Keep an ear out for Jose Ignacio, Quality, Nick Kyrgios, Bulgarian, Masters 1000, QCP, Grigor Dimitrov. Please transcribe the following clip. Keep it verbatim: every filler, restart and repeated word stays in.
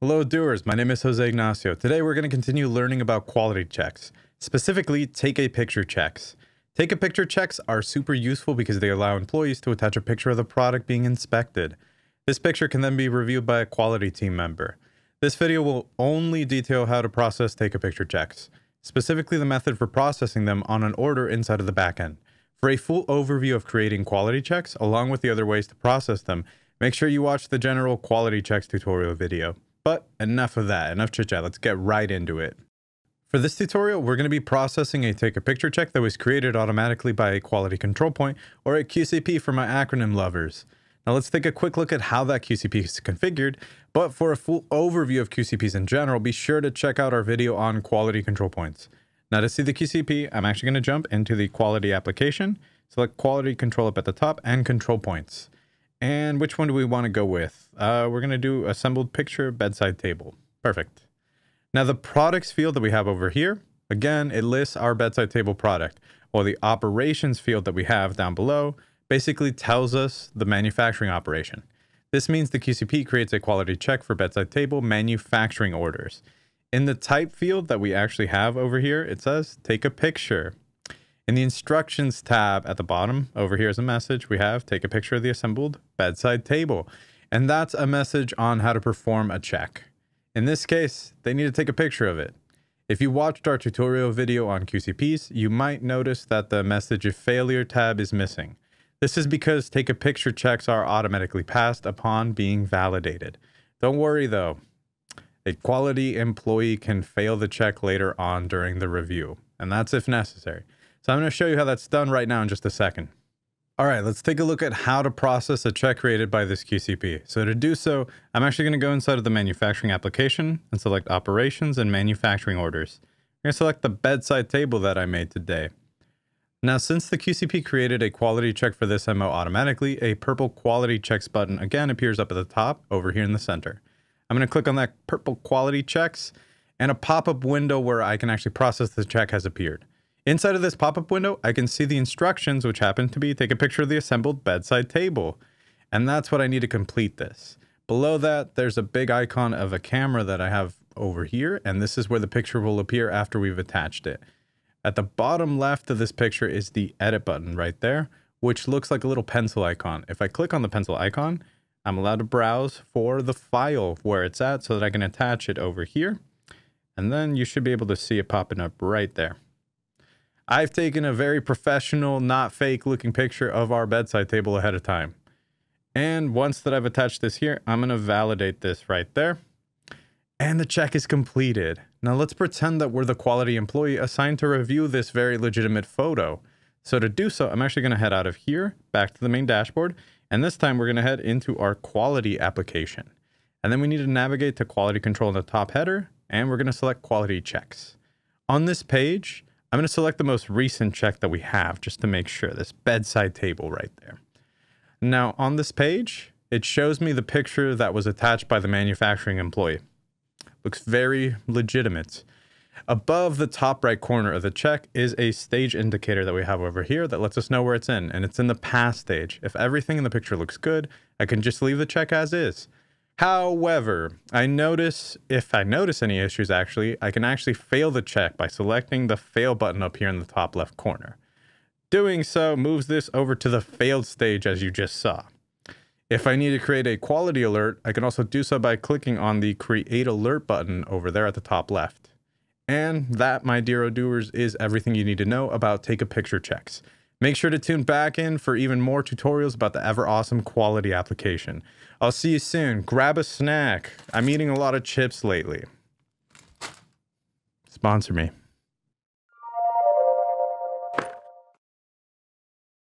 Hello doers, my name is Jose Ignacio. Today we're going to continue learning about quality checks, specifically take a picture checks. Take a picture checks are super useful because they allow employees to attach a picture of the product being inspected. This picture can then be reviewed by a quality team member. This video will only detail how to process take a picture checks, specifically the method for processing them on an order inside of the backend. For a full overview of creating quality checks along with the other ways to process them, make sure you watch the general quality checks tutorial video. But enough of that, enough chit chat, let's get right into it. For this tutorial, we're going to be processing a take a picture check that was created automatically by a quality control point, or a Q C P for my acronym lovers. Now let's take a quick look at how that Q C P is configured, but for a full overview of Q C Ps in general, be sure to check out our video on quality control points. Now to see the Q C P, I'm actually going to jump into the quality application, select quality control up at the top, and control points. And which one do we want to go with? Uh, we're going to do assembled picture bedside table. Perfect. Now the products field that we have over here, again, it lists our bedside table product, while the operations field that we have down below basically tells us the manufacturing operation. This means the Q C P creates a quality check for bedside table manufacturing orders. In the type field that we actually have over here, it says take a picture. In the instructions tab at the bottom, over here is a message we have, take a picture of the assembled bedside table. And that's a message on how to perform a check. In this case, they need to take a picture of it. If you watched our tutorial video on Q C Ps, you might notice that the message of failure tab is missing. This is because take a picture checks are automatically passed upon being validated. Don't worry though, a quality employee can fail the check later on during the review, and that's if necessary. So I'm going to show you how that's done right now in just a second. All right, let's take a look at how to process a check created by this Q C P. So to do so, I'm actually going to go inside of the manufacturing application and select operations and manufacturing orders. I'm going to select the bedside table that I made today. Now, since the Q C P created a quality check for this M O automatically, a purple quality checks button again appears up at the top over here in the center. I'm going to click on that purple quality checks, and a pop-up window where I can actually process the check has appeared. Inside of this pop-up window, I can see the instructions, which happen to be take a picture of the assembled bedside table. And that's what I need to complete this. Below that, there's a big icon of a camera that I have over here, and this is where the picture will appear after we've attached it. At the bottom left of this picture is the edit button right there, which looks like a little pencil icon. If I click on the pencil icon, I'm allowed to browse for the file where it's at so that I can attach it over here. And then you should be able to see it popping up right there. I've taken a very professional, not fake looking picture of our bedside table ahead of time. And once that I've attached this here, I'm going to validate this right there. And the check is completed. Now let's pretend that we're the quality employee assigned to review this very legitimate photo. So to do so, I'm actually going to head out of here, back to the main dashboard. And this time we're going to head into our quality application. And then we need to navigate to quality control in the top header. And we're going to select quality checks. On this page, I'm going to select the most recent check that we have just to make sure, this bedside table right there. Now on this page, it shows me the picture that was attached by the manufacturing employee. Looks very legitimate. Above the top right corner of the check is a stage indicator that we have over here that lets us know where it's in, and it's in the past stage. If everything in the picture looks good, I can just leave the check as is. However, I notice, if I notice any issues actually, I can actually fail the check by selecting the fail button up here in the top left corner. Doing so moves this over to the failed stage as you just saw. If I need to create a quality alert, I can also do so by clicking on the create alert button over there at the top left. And that, my dear Odoers, is everything you need to know about take a picture checks. Make sure to tune back in for even more tutorials about the ever awesome quality application. I'll see you soon. Grab a snack. I'm eating a lot of chips lately. Sponsor me.